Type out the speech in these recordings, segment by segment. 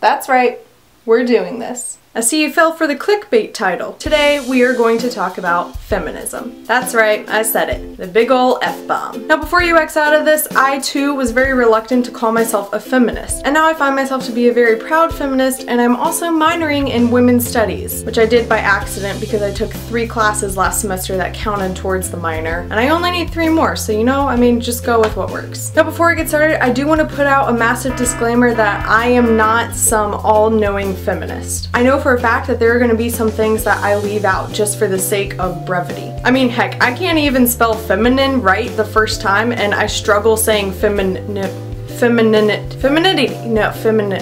That's right, we're doing this. I see you fell for the clickbait title. Today we are going to talk about feminism. That's right, I said it. The big ol' F-bomb. Now before you X out of this, I too was very reluctant to call myself a feminist. And now I find myself to be a very proud feminist, and I'm also minoring in women's studies, which I did by accident because I took 3 classes last semester that counted towards the minor. And I only need 3 more, so you know, I mean, just go with what works. Now before I get started, I do want to put out a massive disclaimer that I am not some all-knowing feminist. I know for a fact that there are going to be some things that I leave out just for the sake of brevity. I mean, heck, I can't even spell feminine right the first time, and I struggle saying feminine. I'm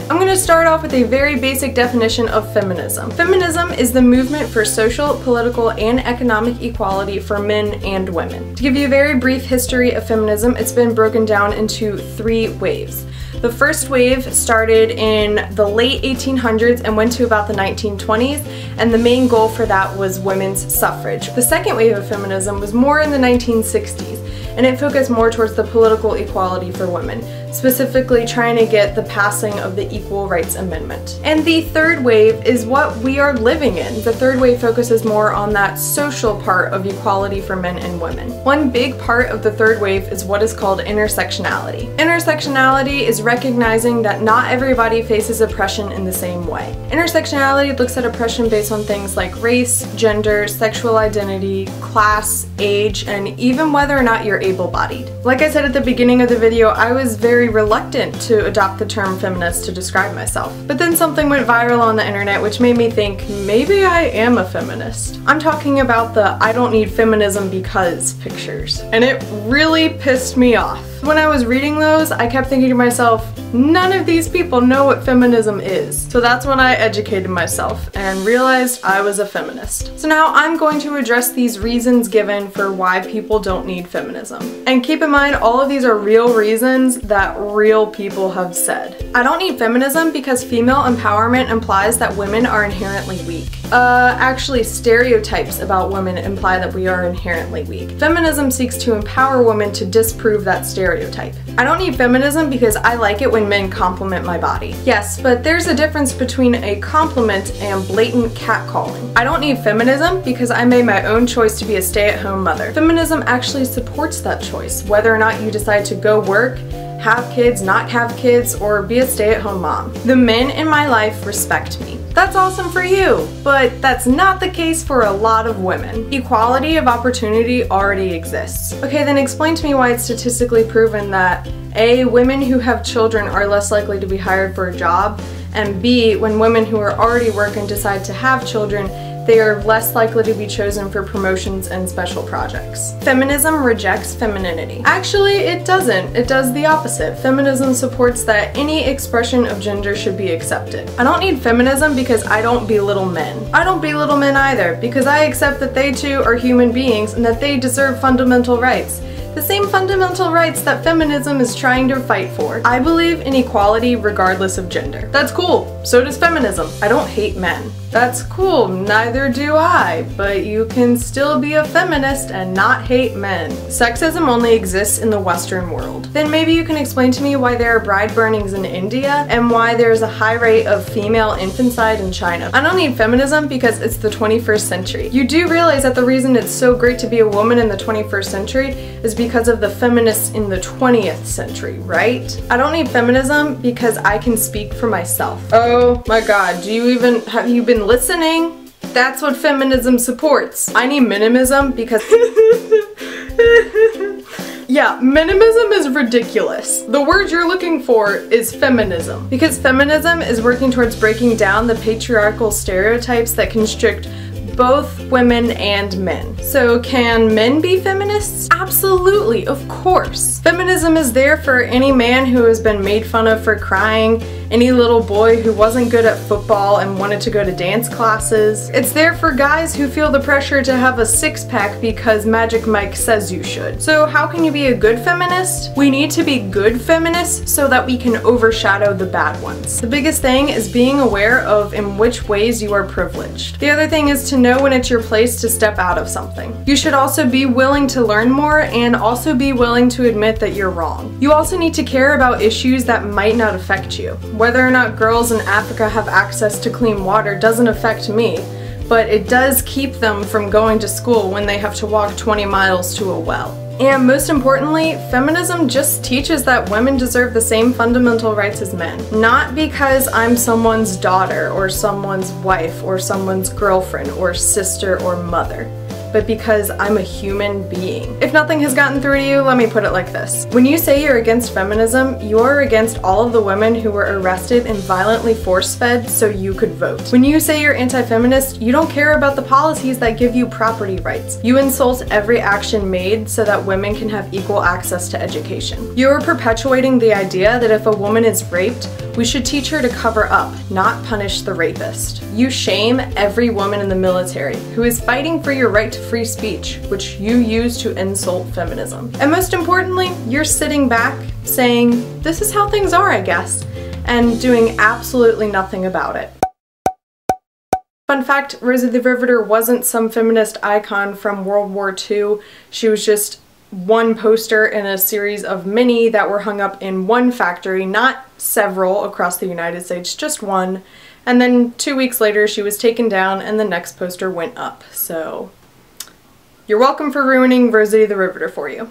gonna start off with a very basic definition of feminism. Feminism is the movement for social, political, and economic equality for men and women. To give you a very brief history of feminism, it's been broken down into 3 waves. The first wave started in the late 1800s and went to about the 1920s, and the main goal for that was women's suffrage. The second wave of feminism was more in the 1960s, and it focused more towards the political equality for women, specifically trying to get the passing of the Equal Rights Amendment. And the third wave is what we are living in. The third wave focuses more on that social part of equality for men and women. One big part of the third wave is what is called intersectionality. Intersectionality is recognizing that not everybody faces oppression in the same way. Intersectionality looks at oppression based on things like race, gender, sexual identity, class, age, and even whether or not you're able-bodied. Like I said at the beginning of the video, I was very reluctant to adopt the term feminist to describe myself. But then something went viral on the internet which made me think, maybe I am a feminist. I'm talking about the "I don't need feminism because" pictures. And it really pissed me off. When I was reading those, I kept thinking to myself, none of these people know what feminism is. So that's when I educated myself and realized I was a feminist. So now I'm going to address these reasons given for why people don't need feminism. And keep in mind, all of these are real reasons that real people have said. I don't need feminism because female empowerment implies that women are inherently weak. Actually, stereotypes about women imply that we are inherently weak. Feminism seeks to empower women to disprove that stereotype. I don't need feminism because I like it when men compliment my body. Yes, but there's a difference between a compliment and blatant catcalling. I don't need feminism because I made my own choice to be a stay-at-home mother. Feminism actually supports that choice, whether or not you decide to go work, have kids, not have kids, or be a stay-at-home mom. The men in my life respect me. That's awesome for you, but that's not the case for a lot of women. Equality of opportunity already exists. Okay, then explain to me why it's statistically proven that A, women who have children are less likely to be hired for a job, and B, when women who are already working decide to have children, they are less likely to be chosen for promotions and special projects. Feminism rejects femininity. Actually, it doesn't. It does the opposite. Feminism supports that any expression of gender should be accepted. I don't need feminism because I don't belittle men. I don't belittle men either because I accept that they too are human beings and that they deserve fundamental rights. The same fundamental rights that feminism is trying to fight for. I believe in equality regardless of gender. That's cool. So does feminism. I don't hate men. That's cool. Neither do I. But you can still be a feminist and not hate men. Sexism only exists in the Western world. Then maybe you can explain to me why there are bride burnings in India and why there's a high rate of female infanticide in China. I don't need feminism because it's the 21st century. You do realize that the reason it's so great to be a woman in the 21st century is because of the feminists in the 20th century, right? I don't need feminism because I can speak for myself. Oh my god, have you been listening? That's what feminism supports. I need minimism because yeah, minimism is ridiculous. The word you're looking for is feminism. Because feminism is working towards breaking down the patriarchal stereotypes that constrict both women and men. So can men be feminists? Absolutely, of course. Feminism is there for any man who has been made fun of for crying, any little boy who wasn't good at football and wanted to go to dance classes. It's there for guys who feel the pressure to have a six-pack because Magic Mike says you should. So how can you be a good feminist? We need to be good feminists so that we can overshadow the bad ones. The biggest thing is being aware of in which ways you are privileged. The other thing is to know when it's your place to step out of something. You should also be willing to learn more and also be willing to admit that you're wrong. You also need to care about issues that might not affect you. Whether or not girls in Africa have access to clean water doesn't affect me, but it does keep them from going to school when they have to walk 20 miles to a well. And most importantly, feminism just teaches that women deserve the same fundamental rights as men. Not because I'm someone's daughter, or someone's wife, or someone's girlfriend, or sister, or mother, but because I'm a human being. If nothing has gotten through to you, let me put it like this. When you say you're against feminism, you're against all of the women who were arrested and violently force-fed so you could vote. When you say you're anti-feminist, you don't care about the policies that give you property rights. You insult every action made so that women can have equal access to education. You're perpetuating the idea that if a woman is raped, we should teach her to cover up, not punish the rapist. You shame every woman in the military who is fighting for your right to free speech, which you use to insult feminism. And most importantly, you're sitting back saying, "This is how things are, I guess," and doing absolutely nothing about it. Fun fact, Rosie the Riveter wasn't some feminist icon from World War II. She was just one poster in a series of many that were hung up in one factory, not several across the United States, just one. And then 2 weeks later, she was taken down and the next poster went up. So, you're welcome for ruining Rosie the Riveter for you.